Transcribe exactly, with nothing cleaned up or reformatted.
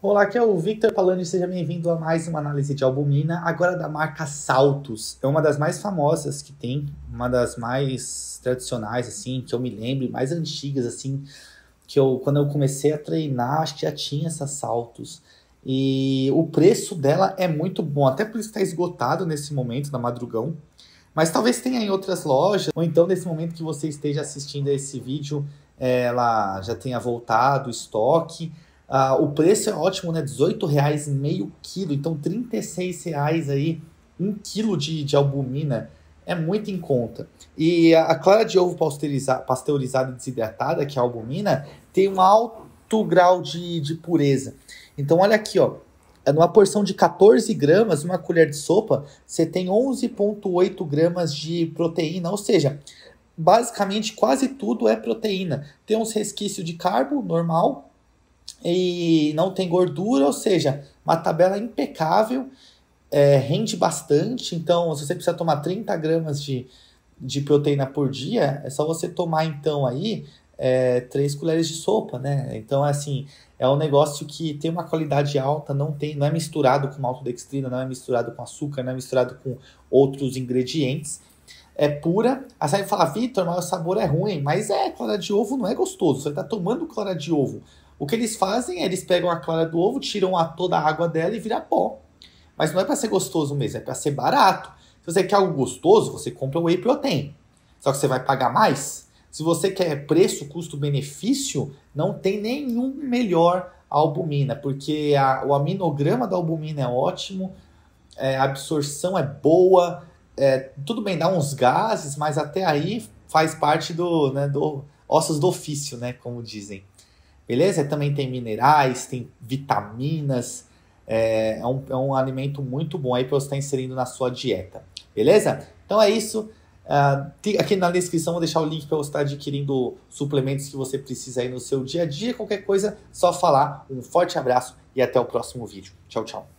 Olá, aqui é o Victor Palani, seja bem-vindo a mais uma análise de albumina, agora da marca Saltos. É uma das mais famosas que tem, uma das mais tradicionais, assim, que eu me lembro, mais antigas, assim, que eu, quando eu comecei a treinar, acho que já tinha essa Saltos. E o preço dela é muito bom, até por isso está esgotado nesse momento, na madrugão. Mas talvez tenha em outras lojas, ou então nesse momento que você esteja assistindo a esse vídeo, ela já tenha voltado o estoque. Ah, o preço é ótimo, né? dezoito reais meio quilo, então trinta e seis reais aí, um quilo de, de albumina, é muito em conta. E a, a clara de ovo pasteurizada, pasteurizada e desidratada, que é a albumina, tem um alto grau de, de pureza. Então olha aqui, ó. Numa porção de quatorze gramas, uma colher de sopa, você tem onze vírgula oito gramas de proteína, ou seja, basicamente quase tudo é proteína. Tem uns resquícios de carbo normal e não tem gordura, ou seja, uma tabela impecável, é, rende bastante. Então, se você precisa tomar trinta gramas de, de proteína por dia, é só você tomar então aí É, três colheres de sopa, né? Então, assim, é um negócio que tem uma qualidade alta, não tem, não é misturado com maltodextrina, não é misturado com açúcar, não é misturado com outros ingredientes. É pura. A você fala, Vitor, mas o sabor é ruim. Mas é, clara de ovo não é gostoso. Você tá tomando clara de ovo. O que eles fazem é, eles pegam a clara do ovo, tiram a, toda a água dela e vira pó. Mas não é para ser gostoso mesmo, é para ser barato. Se você quer algo gostoso, você compra o whey protein. Só que você vai pagar mais. Se você quer preço, custo-benefício, não tem nenhum melhor albumina, porque a, o aminograma da albumina é ótimo, é, a absorção é boa, é, tudo bem, dá uns gases, mas até aí faz parte do, né, do ossos do ofício, né, como dizem. Beleza? Também tem minerais, tem vitaminas, é, é, um, é um alimento muito bom aí para você estar inserindo na sua dieta. Beleza? Então é isso. Uh, aqui na descrição vou deixar o link para você estar adquirindo suplementos que você precisa aí no seu dia a dia. Qualquer coisa, só falar. Um forte abraço e até o próximo vídeo. Tchau, tchau.